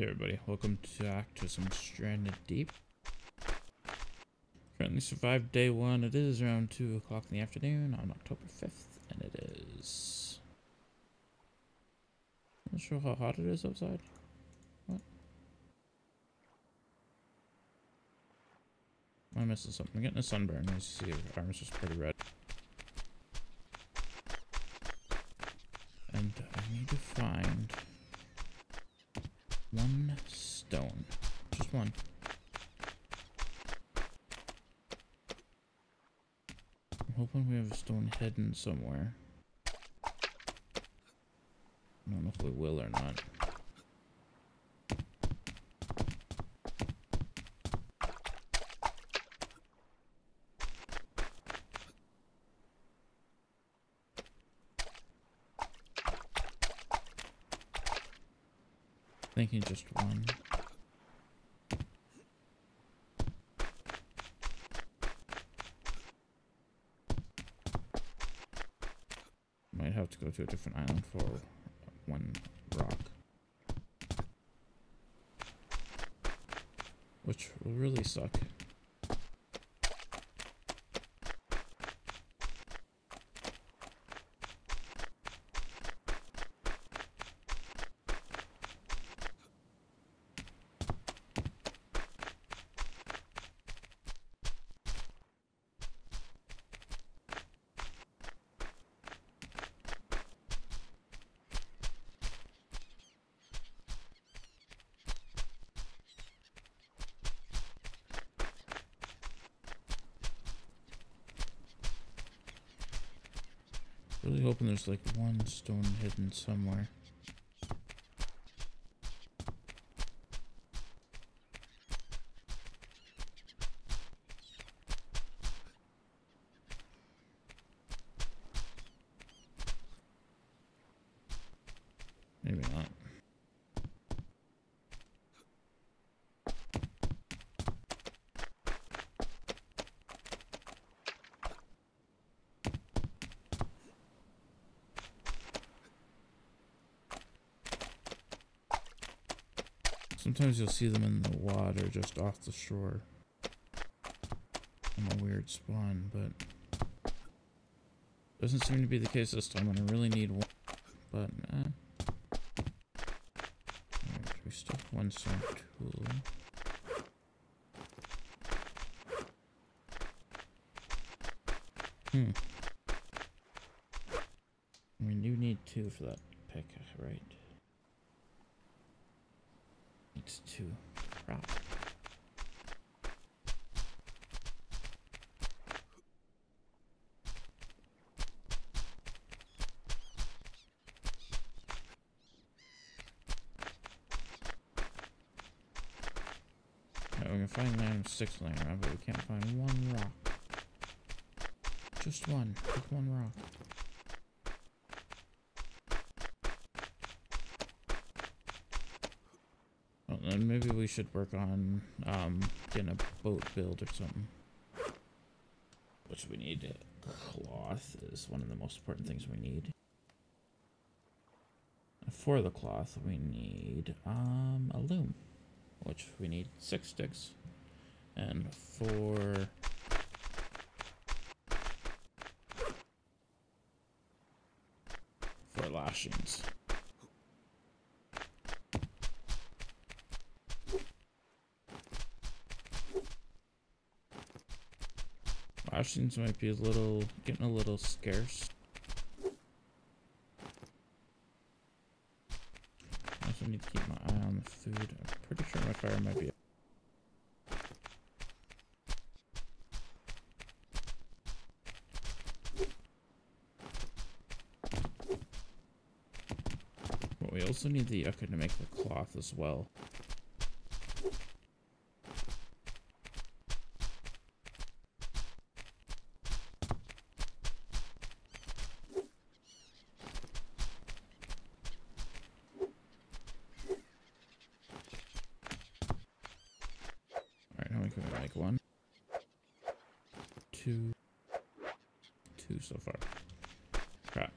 Hey everybody, welcome back to some Stranded Deep. Currently survived day one. It is around 2 o'clock in the afternoon on October 5th, and it is... I'm not sure how hot it is outside. What? Am I missing something? I'm getting a sunburn. As you see, the arm's just pretty red. And I need to find... one stone. Just one. I'm hoping we have a stone hidden somewhere. I don't know if we will or not. I'm thinking just one. Might have to go to a different island for one rock, which will really suck. Really hoping there's like one stone hidden somewhere. Maybe not. Sometimes you'll see them in the water just off the shore. I'm a weird spawn, but doesn't seem to be the case this time, and I really need one. But right, we still have one stone tool. We do need two for that pick, right? To rock. Right, we can find land, 6 land, right? But we can't find one rock. Just one. Just one rock. And maybe we should work on getting a boat build or something. Which we need. Cloth is one of the most important things we need. For the cloth, we need a loom, which we need 6 sticks. And for lashings. Lashings might be getting a little scarce. I also need to keep my eye on the food. I'm pretty sure my fire might be up. But we also need the yucca to make the cloth as well. Like 1, 2, 2 so far. Crap.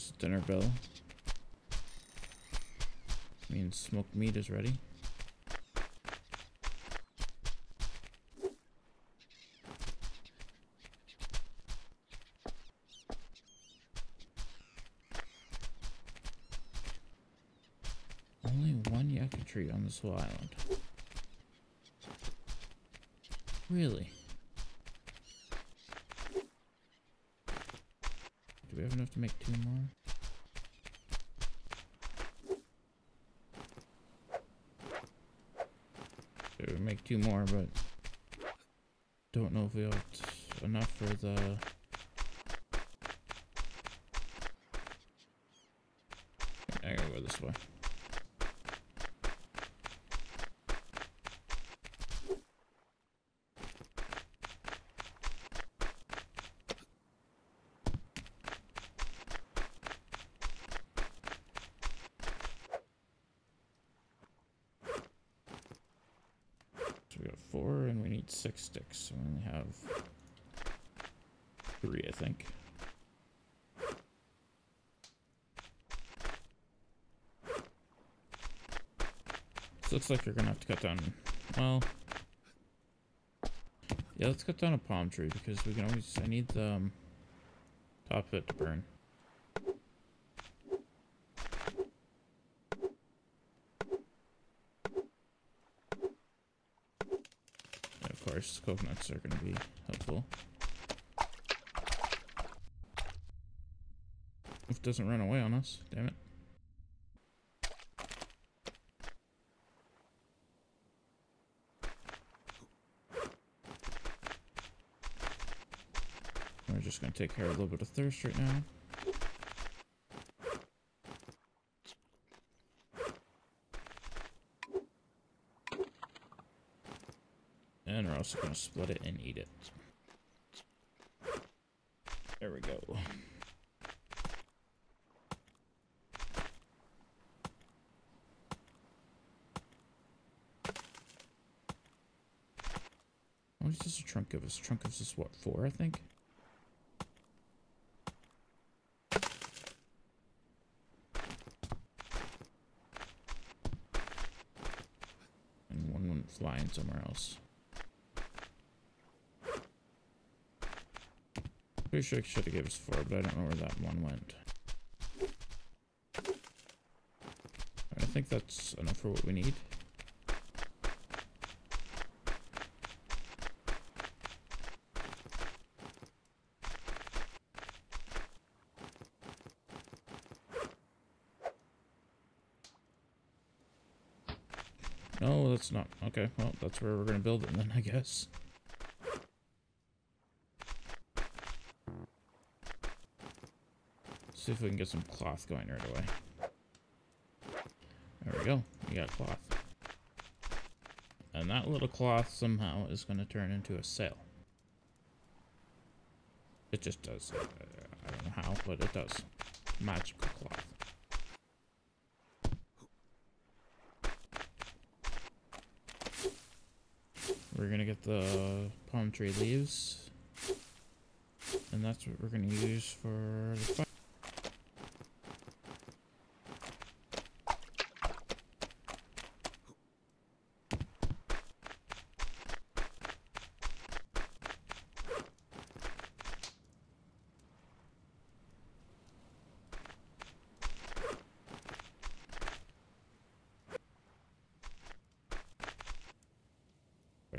There's dinner bell. I mean, smoked meat is ready. Only one yucca tree on this whole island. Really? Do we have enough to make 2 more? We make 2 more, but don't know if we have enough for the I gotta go this way. We got 4 and we need 6 sticks, so we only have 3, I think. So looks like you're gonna have to cut down, well, yeah, let's cut down a palm tree because we can always, I need the top of it to burn. Coconuts are going to be helpful. If it doesn't run away on us, damn it. We're just going to take care of a little bit of thirst right now. And we're also going to split it and eat it. There we go. What does a trunk give us? A trunk gives us what, 4, I think? And one went flying somewhere else. Pretty sure it should have given us 4, but I don't know where that one went. I think that's enough for what we need. No, that's not. Okay, well, that's where we're going to build it then, I guess. See if we can get some cloth going right away. There we go. We got cloth. And that little cloth somehow is going to turn into a sail. It just does. I don't know how, but it does. Magical cloth. We're going to get the palm tree leaves. And that's what we're going to use for the fire.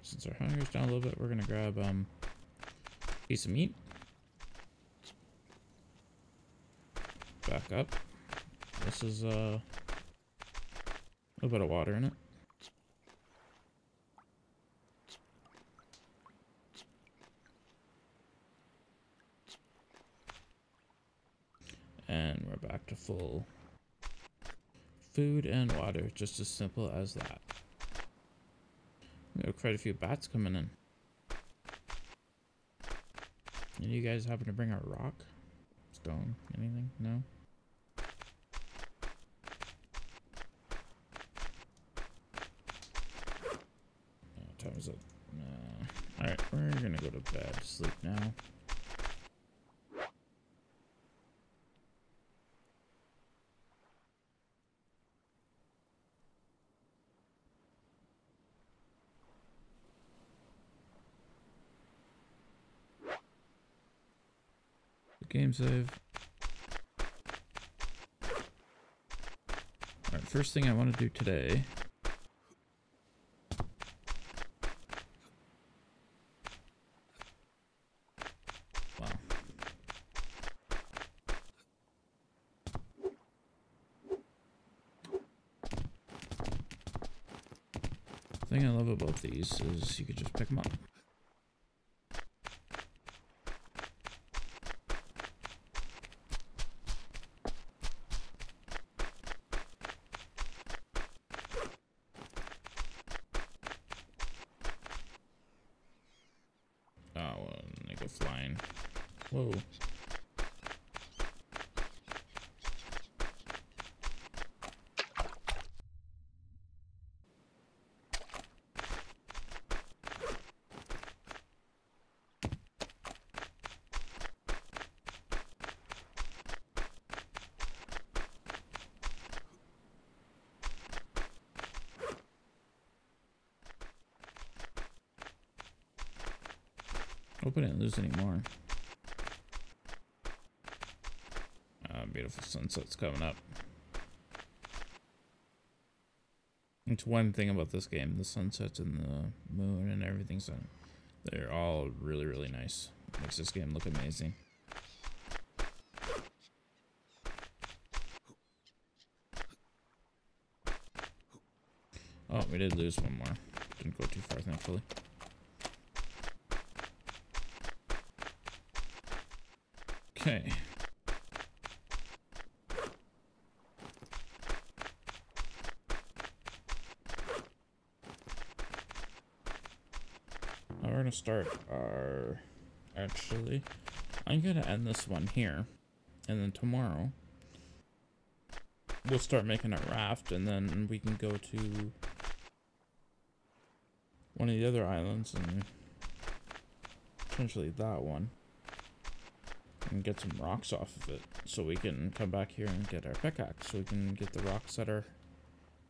Since our hunger's down a little bit, we're gonna grab a piece of meat. Back up. This is a little bit of water in it. And we're back to full food and water, just as simple as that. There are quite a few bats coming in. And you guys happen to bring a rock? Stone? Anything? No? What time is it? Alright, we're gonna go to bed. Sleep now. Game save. Alright, first thing I want to do today is you could just pick them up. Oh, well, they go flying. Whoa. Hope I didn't lose any more. Ah, beautiful sunset's coming up. It's one thing about this game, the sunsets and the moon and everything, so they're all really, really nice. Makes this game look amazing. Oh, we did lose one more. Didn't go too far, thankfully. Okay. Now we're gonna start our... Actually, I'm gonna end this one here, and then tomorrow we'll start making a raft, and then we can go to one of the other islands, and potentially that one, and get some rocks off of it, so we can come back here and get our pickaxe, so we can get the rocks that are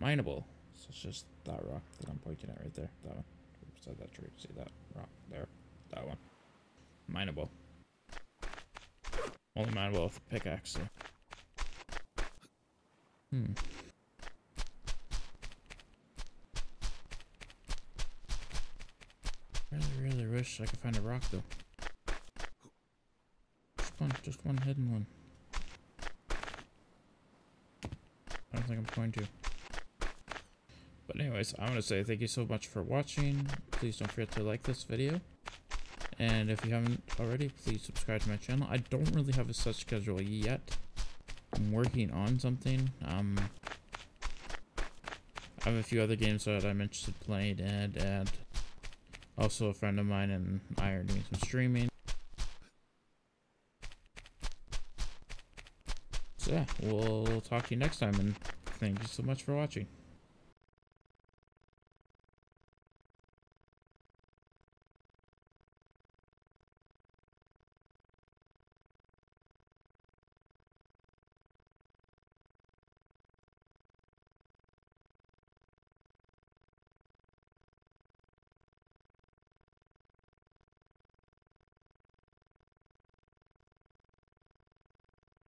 mineable. So it's just that rock that I'm pointing at right there, that one. Oops, I thought you could see that rock there, that one. Mineable. Only mineable with the pickaxe, though. Hmm. Really, really wish I could find a rock, though. Just one hidden one. I don't think I'm going to. But anyways, I want to say thank you so much for watching. Please don't forget to like this video. And if you haven't already, please subscribe to my channel. I don't really have a set schedule yet. I'm working on something. I have a few other games that I'm interested in playing, and also a friend of mine and I are doing some streaming. So yeah, we'll talk to you next time, and thank you so much for watching.